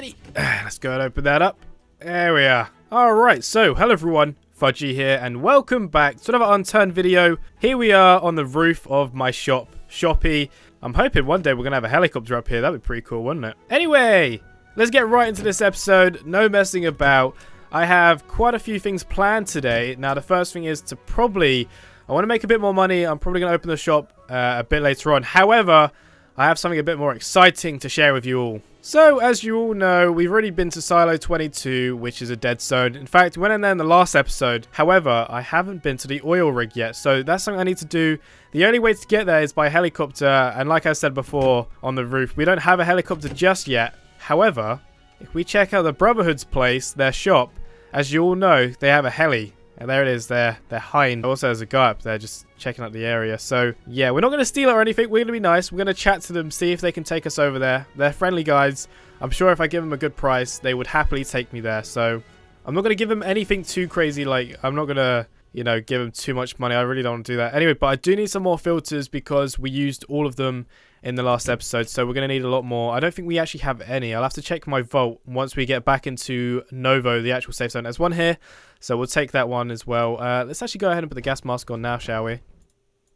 already. Let's go and open that up. There we are. Alright, so hello everyone, Fudgy here, and welcome back to another Unturned video. Here we are on the roof of my shop, Shopee. I'm hoping one day we're going to have a helicopter up here. That would be pretty cool, wouldn't it? Anyway, let's get right into this episode. No messing about. I have quite a few things planned today. Now, the first thing is to probably... I want to make a bit more money. I'm probably going to open the shop a bit later on. However, I have something a bit more exciting to share with you all. So, as you all know, we've already been to Silo 22, which is a dead zone. In fact, we went in there in the last episode. However, I haven't been to the oil rig yet, so that's something I need to do. The only way to get there is by helicopter, and like I said before, on the roof. We don't have a helicopter just yet. However, if we check out the Brotherhood's place, their shop, as you all know, they have a heli. And there it is, they're hind. Also, there's a guy up there just checking out the area. So, yeah, we're not going to steal it or anything. We're going to be nice. We're going to chat to them, see if they can take us over there. They're friendly guys. I'm sure if I give them a good price, they would happily take me there. So, I'm not going to give them anything too crazy. Like, I'm not going to, you know, give them too much money. I really don't want to do that. Anyway, but I do need some more filters because we used all of them in the last episode. So, we're going to need a lot more. I don't think we actually have any. I'll have to check my vault once we get back into Novo, the actual safe zone. There's one here. So we'll take that one as well. Let's actually go ahead and put the gas mask on now, shall we?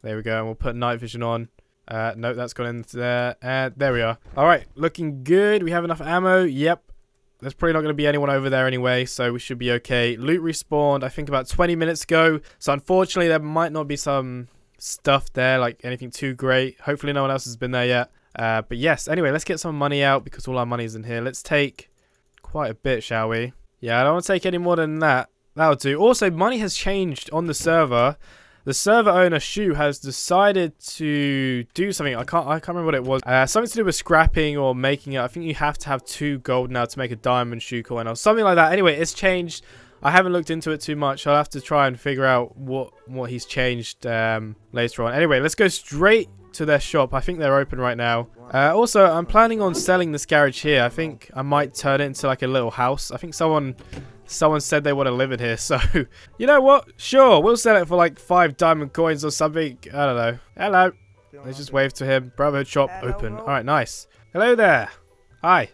There we go. And we'll put night vision on. No, that's gone into there. There we are. All right. Looking good. We have enough ammo. Yep. There's probably not going to be anyone over there anyway. So we should be okay. Loot respawned, I think, about 20 minutes ago. So unfortunately, there might not be some stuff there, like anything too great. Hopefully, no one else has been there yet. But yes. Anyway, let's get some money out because all our money's in here. Let's take quite a bit, shall we? Yeah, I don't want to take any more than that. That'll do. Also, money has changed on the server. The server owner, Shu, has decided to do something. I can't remember what it was. Something to do with scrapping or making it. I think you have to have 2 gold now to make a diamond Shu coin or something like that. Anyway, it's changed. I haven't looked into it too much. I'll have to try and figure out what he's changed later on. Anyway, let's go straight to their shop. I think they're open right now. Also, I'm planning on selling this garage here. I think I might turn it into like a little house. I think someone said they want to live in here, so you know what, sure, we'll sell it for like 5 diamond coins or something. I don't know. Hello, let's just wave to him. Brotherhood shop open. All right, nice. Hello there. Hi.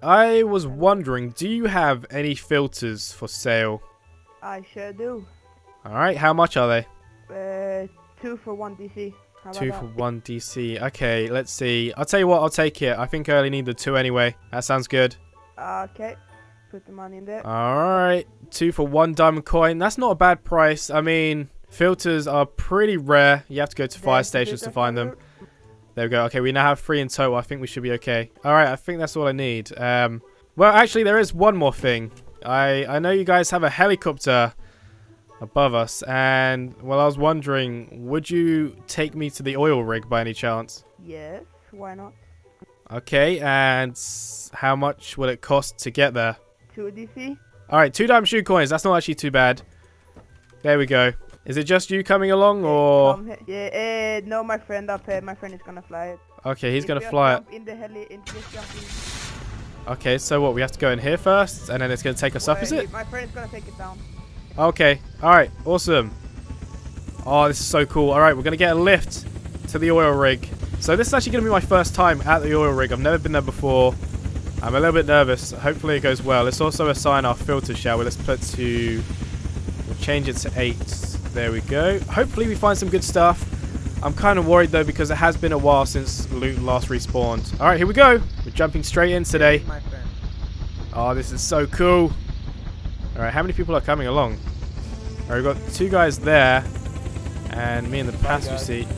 I was wondering, do you have any filters for sale? I sure do. All right, how much are they? 2 for 1 DC. 2 for 1 DC. Okay, let's see. I'll tell you what, I'll take it. I think I only need the 2 anyway. That sounds good. Okay. Put the money in there. Alright. 2 for 1 diamond coin. That's not a bad price. I mean, filters are pretty rare. You have to go to fire stations to find them. There we go. Okay, we now have 3 in total. I think we should be okay. Alright, I think that's all I need. Well, actually, there is one more thing. I know you guys have a helicopter above us, and well, I was wondering, would you take me to the oil rig by any chance? Yes, why not? Okay, and how much will it cost to get there? 2 DC. All right, 2 diamond shoe coins. That's not actually too bad. There we go. Is it just you coming along, or? Yeah, no, my friend up here. My friend is gonna fly it. Okay, he's gonna fly it. In the heli, okay, so what? We have to go in here first, and then it's gonna take us up, is it? My friend is gonna take it down. Okay, alright, awesome. Oh, this is so cool. Alright, we're going to get a lift to the oil rig. So this is actually going to be my first time at the oil rig. I've never been there before. I'm a little bit nervous. Hopefully it goes well. Let's also assign our filters, shall we? Let's put to... We'll change it to 8. There we go. Hopefully we find some good stuff. I'm kind of worried though because it has been a while since loot last respawned. Alright, here we go. We're jumping straight in today. Oh, this is so cool. Alright, how many people are coming along? Alright, we've got 2 guys there, and me in the passenger seat.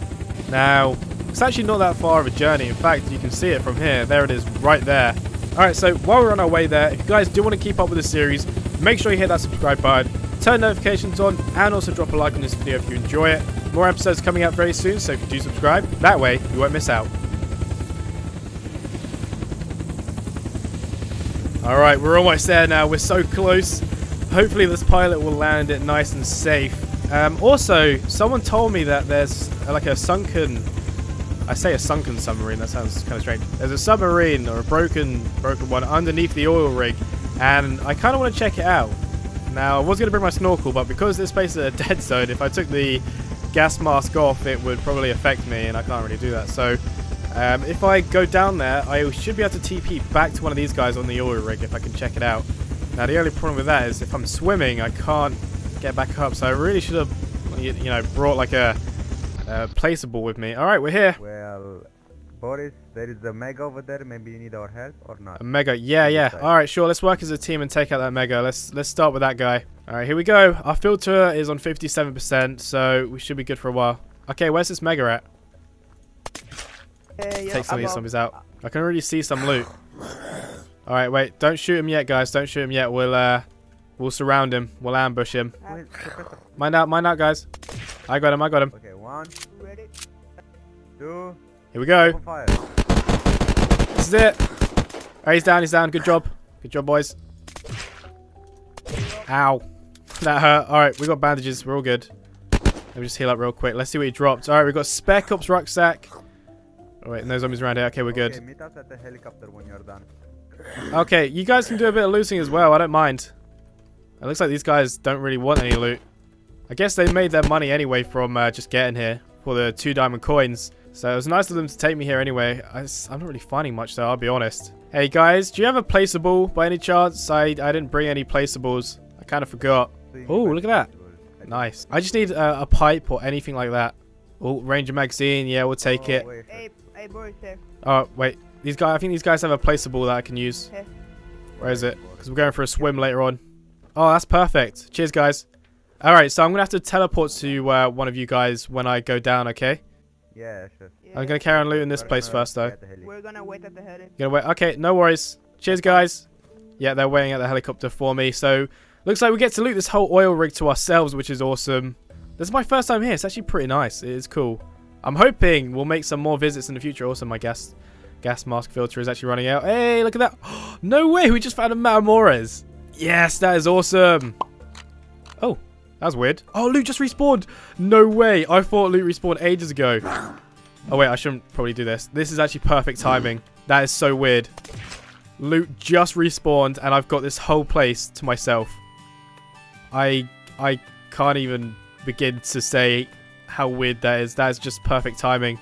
Now, it's actually not that far of a journey. In fact, you can see it from here. There it is, right there. Alright, so while we're on our way there, if you guys do want to keep up with the series, make sure you hit that subscribe button, turn notifications on, and also drop a like on this video if you enjoy it. More episodes coming out very soon, so if you do subscribe, that way you won't miss out. Alright, we're almost there now. We're so close. Hopefully this pilot will land it nice and safe. Also, someone told me that there's like a sunken... I say a sunken submarine, that sounds kind of strange. There's a submarine, or a broken one, underneath the oil rig. And I kind of want to check it out. Now, I was going to bring my snorkel, but because this place is a dead zone, if I took the gas mask off, it would probably affect me, and I can't really do that. So, If I go down there, I should be able to TP back to one of these guys on the oil rig if I can check it out. Now, the only problem with that is if I'm swimming, I can't get back up, so I really should have, you know, brought like a placeable with me. Alright, we're here. Well, Boris, there is a mega over there. Maybe you need our help or not? A mega, yeah. Alright, sure. Let's work as a team and take out that mega. Let's start with that guy. Alright, here we go. Our filter is on 57%, so we should be good for a while. Okay, where's this mega at? Hey, take some of these zombies out. I can already see some loot. Alright, wait. Don't shoot him yet, guys. Don't shoot him yet. We'll surround him. We'll ambush him. Mind out, guys. I got him. Okay, 1, 2. Here we go. This is it. Alright, he's down. Good job, boys. Ow. That hurt. Alright, we got bandages. We're all good. Let me just heal up real quick. Let's see what he dropped. Alright, we've got Spec Ops rucksack. Oh, wait, no zombies around here. Okay, we're good. Okay, meet us at the helicopter when you're done. Okay, you guys can do a bit of looting as well. I don't mind. It looks like these guys don't really want any loot. I guess they made their money anyway from just getting here for the 2 diamond coins. So it was nice of them to take me here anyway. I'm not really finding much though, I'll be honest. Hey guys, do you have a placeable by any chance? I didn't bring any placeables. I kind of forgot. Oh, look at that. Nice. I just need a pipe or anything like that. Oh, Ranger magazine. Yeah, we'll take it. Hey, boys. Oh, wait. These guys. I think these guys have a placeable that I can use. Where is it? Because we're going for a swim later on. Oh, that's perfect. Cheers, guys. Alright, so I'm going to have to teleport to one of you guys when I go down, okay? Yeah, sure. I'm going to carry on looting this place first, though. We're going to wait at the helicopter. Okay, no worries. Cheers, guys. Yeah, they're waiting at the helicopter for me. So, looks like we get to loot this whole oil rig to ourselves, which is awesome. This is my first time here. It's actually pretty nice. It is cool. I'm hoping we'll make some more visits in the future. Also, my gas mask filter is actually running out. Hey, look at that. No way. We just found a Matamorez. Yes, that is awesome. Oh, that was weird. Oh, loot just respawned. No way. I thought loot respawned ages ago. Oh, wait. I shouldn't probably do this. This is actually perfect timing. That is so weird. Loot just respawned, and I've got this whole place to myself. I can't even begin to say how weird that is. That is just perfect timing.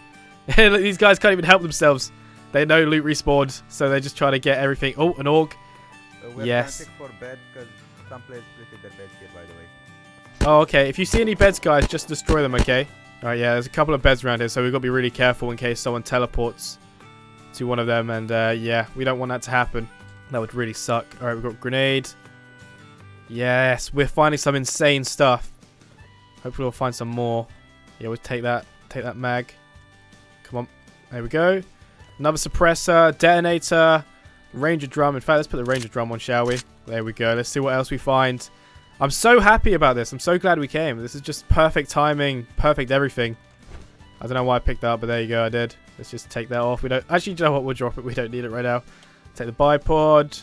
These guys can't even help themselves. They know loot respawned, so they're just trying to get everything. Oh, an orc. Yes. For bed, some players split their beds here, by the way. Oh, okay. If you see any beds, guys, just destroy them, okay? Alright, yeah, there's a couple of beds around here, so we've got to be really careful in case someone teleports to one of them, and yeah, we don't want that to happen. That would really suck. Alright, we've got grenade. Yes, we're finding some insane stuff. Hopefully we'll find some more. Yeah, we'll take that mag. Come on. There we go. Another suppressor, detonator, ranger drum. In fact, let's put the ranger drum on, shall we? There we go. Let's see what else we find. I'm so happy about this. I'm so glad we came. This is just perfect timing, perfect everything. I don't know why I picked that up, but there you go, I did. Let's just take that off. We don't actually, you know what, we'll drop it. We don't need it right now. Take the bipod.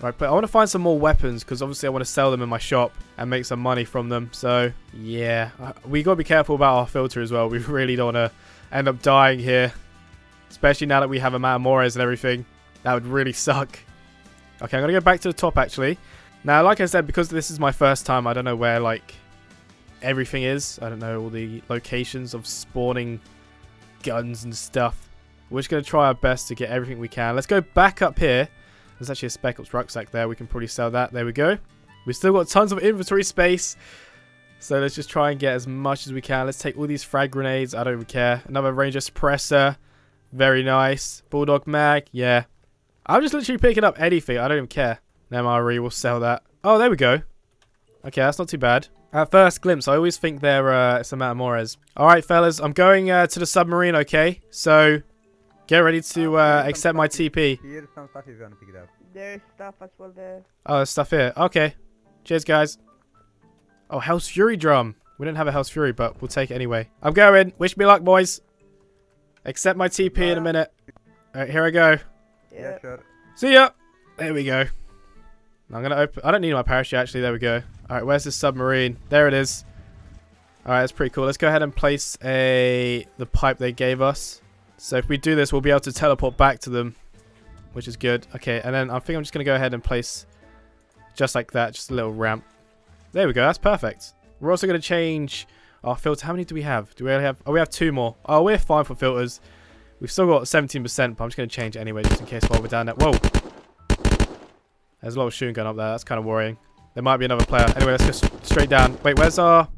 Right, but I want to find some more weapons because obviously I want to sell them in my shop and make some money from them. So, yeah. We got to be careful about our filter as well. We really don't want to end up dying here. Especially now that we have a Matamorez and everything. That would really suck. Okay, I'm going to go back to the top actually. Now, like I said, because this is my first time, I don't know where, like, everything is. I don't know all the locations of spawning guns and stuff. We're just going to try our best to get everything we can. Let's go back up here. There's actually a Spec Ops rucksack there. We can probably sell that. There we go. We've still got tons of inventory space. So let's just try and get as much as we can. Let's take all these frag grenades. I don't even care. Another Ranger suppressor. Very nice. Bulldog mag. Yeah. I'm just literally picking up anything. I don't even care. An MRE. We'll sell that. Oh, there we go. Okay, that's not too bad. At first glimpse, I always think they're some Matamorez. All right, fellas. I'm going to the submarine, okay? So... get ready to accept my TP. Here's some stuff if you want to pick it up. There's stuff as well there. Oh, there's stuff here. Okay. Cheers, guys. Oh, Hell's Fury drum. We don't have a Hell's Fury, but we'll take it anyway. I'm going. Wish me luck, boys. Accept my TP in a minute. All right, here I go. Yeah, sure. See ya. There we go. I'm going to open... I don't need my parachute, actually. There we go. All right, where's this submarine? There it is. All right, that's pretty cool. Let's go ahead and place the pipe they gave us. So if we do this, we'll be able to teleport back to them, which is good. Okay, and then I think I'm just going to go ahead and place just like that, just a little ramp. There we go. That's perfect. We're also going to change our filter. How many do we have? Do we only have... oh, we have 2 more. Oh, we're fine for filters. We've still got 17%, but I'm just going to change it anyway, just in case while we're down there. Whoa! There's a lot of shooting going up there. That's kind of worrying. There might be another player. Anyway, let's just straight down. Wait, where's our...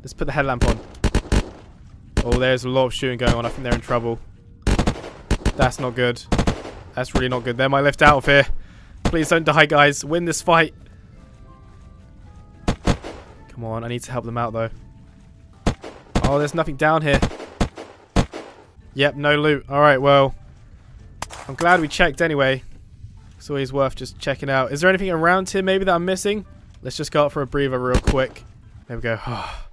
Let's put the headlamp on. Oh, there's a lot of shooting going on. I think they're in trouble. That's not good. That's really not good. They're my lift out of here. Please don't die, guys. Win this fight. Come on. I need to help them out, though. Oh, there's nothing down here. Yep, no loot. Alright, well. I'm glad we checked anyway. It's always worth just checking out. Is there anything around here maybe that I'm missing? Let's just go out for a breather real quick. There we go. Oh,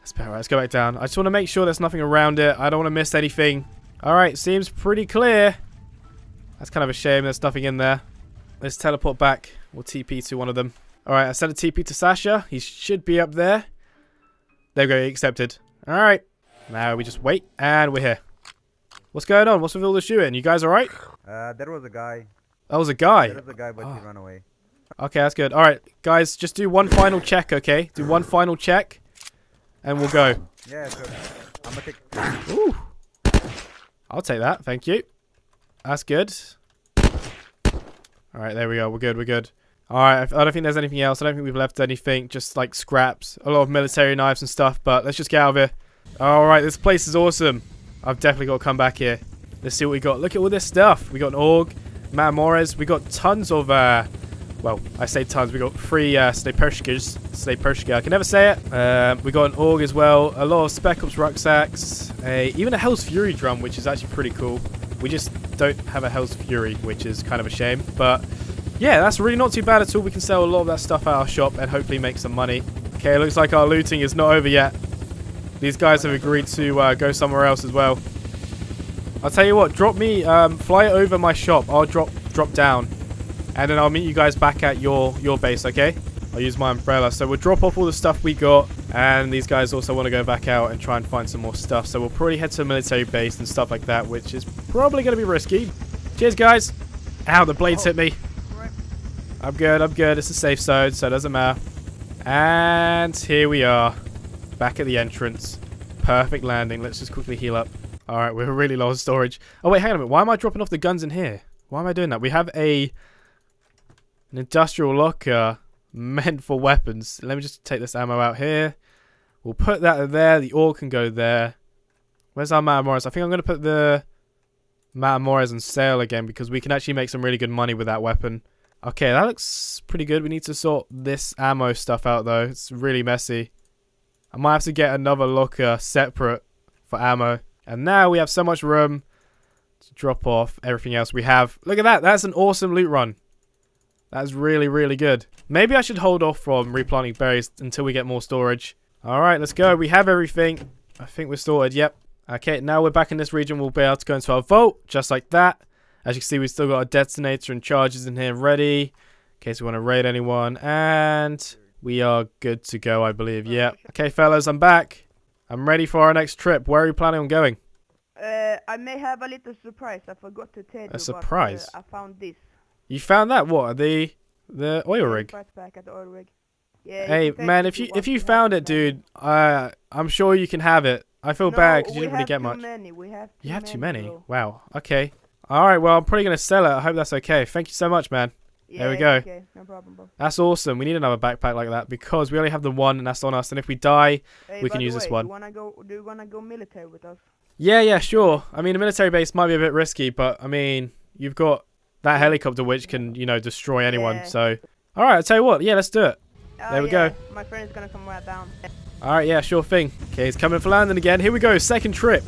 that's better. Right, let's go back down. I just want to make sure there's nothing around it. I don't want to miss anything. Alright, seems pretty clear. That's kind of a shame. There's nothing in there. Let's teleport back. We'll TP to one of them. Alright, I sent a TP to Sasha. He should be up there. There we go. He accepted. Alright. Now we just wait and we're here. What's going on? What's with all the shooting? You guys alright? There was a guy. That was a guy? There was a guy, but he ran away. Okay, that's good. Alright, guys, just do one final check, okay? Do one final check and we'll go. Yeah, sure. I'm gonna take... Ooh. I'll take that, thank you. That's good. Alright, there we go. We're good, we're good. Alright, I don't think there's anything else. I don't think we've left anything, just like scraps. A lot of military knives and stuff, but let's just get out of here. Alright, this place is awesome. I've definitely got to come back here. Let's see what we got. Look at all this stuff. We got an org, Matamorez. We got tons of... well, I say tons. We got 3 Slayposhkas. Slayposhka. I can never say it. We got an org as well. A lot of Spec Ops rucksacks. Even a Hell's Fury drum, which is actually pretty cool. We just don't have a Hell's Fury, which is kind of a shame. But yeah, that's really not too bad at all. We can sell a lot of that stuff at our shop and hopefully make some money. Okay, it looks like our looting is not over yet. These guys have agreed to go somewhere else as well. I'll tell you what, drop me, fly over my shop. I'll drop down. And then I'll meet you guys back at your base, okay? I'll use my umbrella. So we'll drop off all the stuff we got. And these guys also want to go back out and try and find some more stuff. So we'll probably head to a military base and stuff like that, which is probably going to be risky. Cheers, guys. Ow, the blades hit me. Right. I'm good, I'm good. It's a safe zone, so it doesn't matter. And here we are. Back at the entrance. Perfect landing. Let's just quickly heal up. All right, we're really low on storage. Oh, wait, hang on a minute. Why am I dropping off the guns in here? Why am I doing that? We have an industrial locker meant for weapons. Let me just take this ammo out here. We'll put that there. The ore can go there. Where's our Matamorez? I think I'm going to put the Matamorez on sale again because we can actually make some really good money with that weapon. Okay, that looks pretty good. We need to sort this ammo stuff out, though. It's really messy. I might have to get another locker separate for ammo. And now we have so much room to drop off everything else we have. Look at that. That's an awesome loot run. That's really, really good. Maybe I should hold off from replanting berries until we get more storage. All right, let's go. We have everything. I think we're sorted. Yep. Okay, now we're back in this region. We'll be able to go into our vault just like that. As you can see, we've still got our detonator and charges in here ready in case we want to raid anyone. And we are good to go, I believe. Yep. Okay, fellas, I'm back. I'm ready for our next trip. Where are you planning on going? I may have a little surprise. I forgot to tell you. A surprise? But, I found this. You found that? What? The oil rig? Right back at the oil rig. Yeah, hey, man, if you found it, dude, I'm sure you can have it. I feel bad because you didn't really get much. You have too many? Though. Wow. Okay. All right, well, I'm probably going to sell it. I hope that's okay. Thank you so much, man. Yeah, there we go. Okay. No problem, bro. That's awesome. We need another backpack like that because we only have the one and that's on us. And if we die, we can use this one. Do you want to go military with us? Yeah, yeah, sure. I mean, a military base might be a bit risky, but, I mean, you've got... that helicopter which can, you know, destroy anyone. Yeah. So, all right, I'll tell you what. Yeah, let's do it. There we go. My friend's going to come right down. All right, yeah, sure thing. Okay, he's coming for landing again. Here we go, second trip.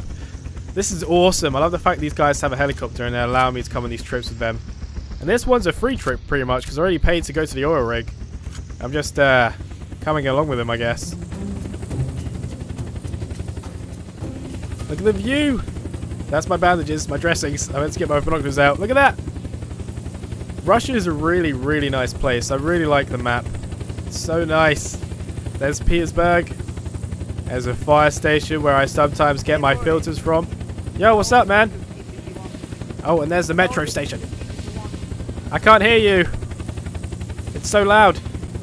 This is awesome. I love the fact these guys have a helicopter and they allow me to come on these trips with them. And this one's a free trip, pretty much, because I already paid to go to the oil rig. I'm just coming along with him, I guess. Look at the view. That's my bandages, my dressings. I went to get my binoculars out. Look at that. Russia is a really, really nice place. I really like the map. It's so nice. There's Petersburg. There's a fire station where I sometimes get my filters from. Yo, what's up, man? Oh, and there's the metro station. I can't hear you. It's so loud.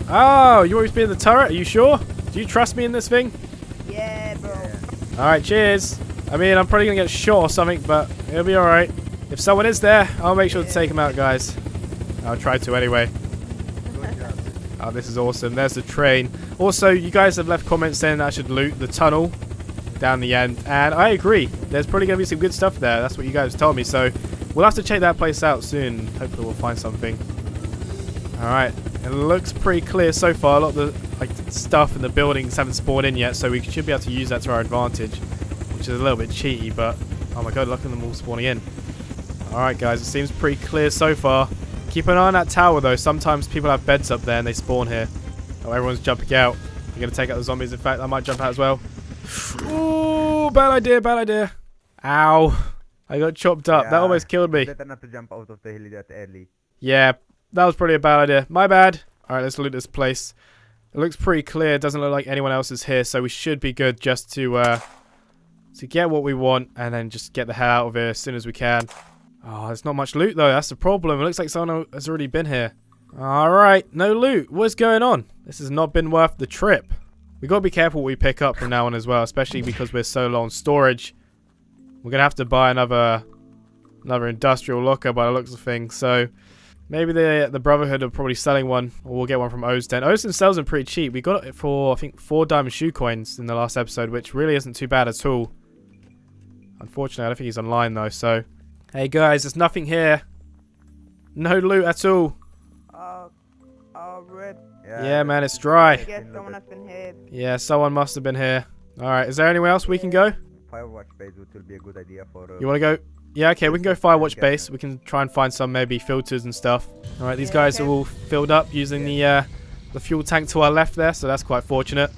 Oh, you always be in the turret? Are you sure? Do you trust me in this thing? Yeah, bro. All right, cheers. I mean, I'm probably going to get shot or something, but it'll be alright. If someone is there, I'll make sure to take him out, guys. I'll try to anyway. Oh, this is awesome. There's the train. Also, you guys have left comments saying that I should loot the tunnel down the end. And I agree. There's probably going to be some good stuff there. That's what you guys told me. So we'll have to check that place out soon. Hopefully we'll find something. Alright. It looks pretty clear so far. A lot of the stuff and the buildings haven't spawned in yet. So we should be able to use that to our advantage. Which is a little bit cheaty, but oh my god, look at them all spawning in. Alright guys, it seems pretty clear so far. Keep an eye on that tower, though. Sometimes people have beds up there and they spawn here. Oh, everyone's jumping out. We're going to take out the zombies. In fact, I might jump out as well. Ooh, bad idea, bad idea. Ow. I got chopped up. Yeah, that almost killed me. Better not to jump out of the hill that early. Yeah, that was probably a bad idea. My bad. All right, let's loot this place. It looks pretty clear. It doesn't look like anyone else is here, so we should be good just to get what we want and then just get the hell out of here as soon as we can. Oh, there's not much loot, though. That's the problem. It looks like someone has already been here. Alright, no loot. What's going on? This has not been worth the trip. We've got to be careful what we pick up from now on as well, especially because we're so low on storage. We're going to have to buy another industrial locker by the looks of things. So maybe the Brotherhood are probably selling one, or we'll get one from Ozden. Ozden sells them pretty cheap. We got it for, I think, 4 diamond shoe coins in the last episode, which really isn't too bad at all. Unfortunately, I don't think he's online, though, so... Hey guys, there's nothing here. No loot at all. Red. Yeah, man, it's dry. I guess someone has been here. Yeah, someone must have been here. Alright, is there anywhere else we can go? Firewatch Base would be a good idea for... You want to go? Yeah, okay, we can go Firewatch Base. We can try and find some maybe filters and stuff. Alright, these guys are all filled up using the fuel tank to our left there, so that's quite fortunate.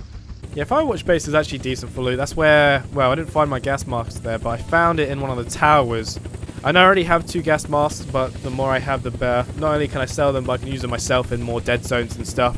Yeah, Firewatch Base is actually decent for loot. That's where... Well, I didn't find my gas mask there, but I found it in one of the towers. And I already have 2 gas masks, but the more I have, the better. Not only can I sell them, but I can use them myself in more dead zones and stuff.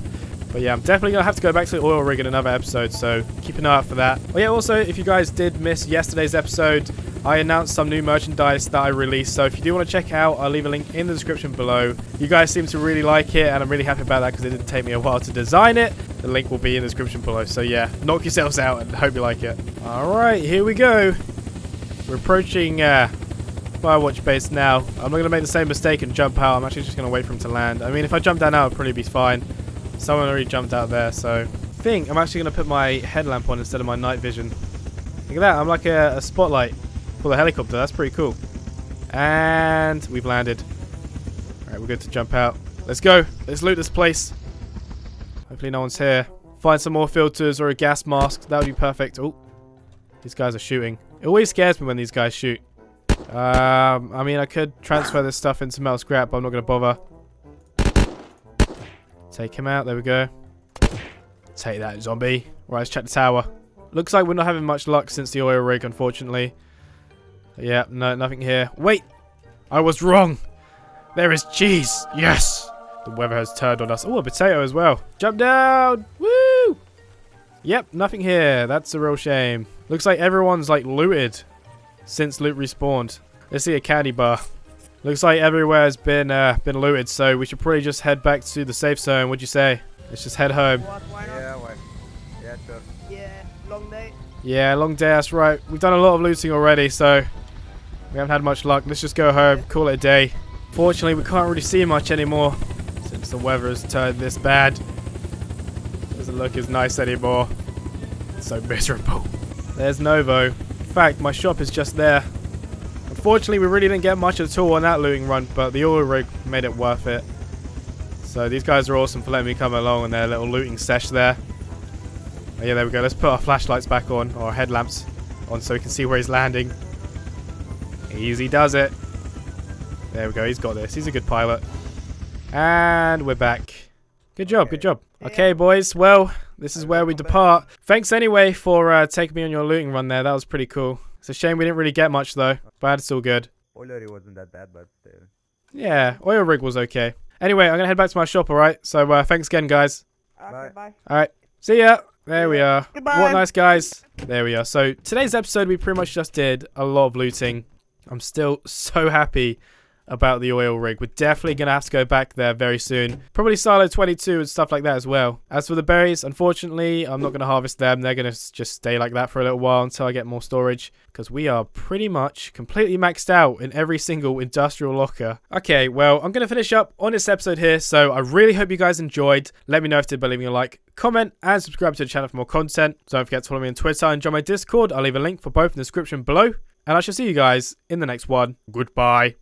But yeah, I'm definitely going to have to go back to the oil rig in another episode, so keep an eye out for that. Oh yeah, also, if you guys did miss yesterday's episode, I announced some new merchandise that I released. So if you do want to check it out, I'll leave a link in the description below. You guys seem to really like it, and I'm really happy about that because it did take me a while to design it. The link will be in the description below. So yeah, knock yourselves out and hope you like it. Alright, here we go. We're approaching... Firewatch Base now. I'm not going to make the same mistake and jump out. I'm actually just going to wait for him to land. I mean, if I jump down now, it'll probably be fine. Someone already jumped out there, so... I think I'm actually going to put my headlamp on instead of my night vision. Look at that. I'm like a spotlight for the helicopter. That's pretty cool. And we've landed. Alright, we're good to jump out. Let's go. Let's loot this place. Hopefully no one's here. Find some more filters or a gas mask. That would be perfect. Oh, these guys are shooting. It always scares me when these guys shoot. I mean, I could transfer this stuff into metal scrap, but I'm not going to bother. Take him out. There we go. Take that, zombie. Right, let's check the tower. Looks like we're not having much luck since the oil rig, unfortunately. Yeah, no, nothing here. Wait! I was wrong! There is cheese! Yes! The weather has turned on us. Oh, a potato as well. Jump down! Woo! Yep, nothing here. That's a real shame. Looks like everyone's, like, looted. Since loot respawned. Let's see a candy bar. Looks like everywhere has been looted, so we should probably just head back to the safe zone. What'd you say? Let's just head home. What, why not? Yeah, why? Yeah, sure. Yeah, long day. Yeah, long day, that's right. We've done a lot of looting already, so we haven't had much luck. Let's just go home, call it a day. Fortunately, we can't really see much anymore since the weather has turned this bad. Doesn't look as nice anymore. It's so miserable. There's Novo. In fact, my shop is just there. Unfortunately, we really didn't get much at all on that looting run, but the oil rig made it worth it. So these guys are awesome for letting me come along on their little looting sesh there. Oh yeah, there we go. Let's put our flashlights back on, or our headlamps on, so we can see where he's landing. Easy does it. There we go. He's got this. He's a good pilot. And we're back. Good job, good job. Okay, boys. Well... This is where we depart. Thanks anyway for taking me on your looting run there. That was pretty cool. It's a shame we didn't really get much though. But it's all good. Oil rig wasn't that bad, but still. Yeah, oil rig was okay. Anyway, I'm going to head back to my shop, alright? So thanks again, guys. Bye. Bye. Alright, see ya. There we are. Goodbye. What nice guys. There we are. So today's episode, we pretty much just did a lot of looting. I'm still so happy about the oil rig. We're definitely going to have to go back there very soon. Probably Silo 22 and stuff like that as well. As for the berries, unfortunately, I'm not going to harvest them. They're going to just stay like that for a little while until I get more storage, because we are pretty much completely maxed out in every single industrial locker. Okay, well, I'm going to finish up on this episode here, so I really hope you guys enjoyed. Let me know if you did by leaving a like, comment, and subscribe to the channel for more content. Don't forget to follow me on Twitter and join my Discord. I'll leave a link for both in the description below, and I shall see you guys in the next one. Goodbye.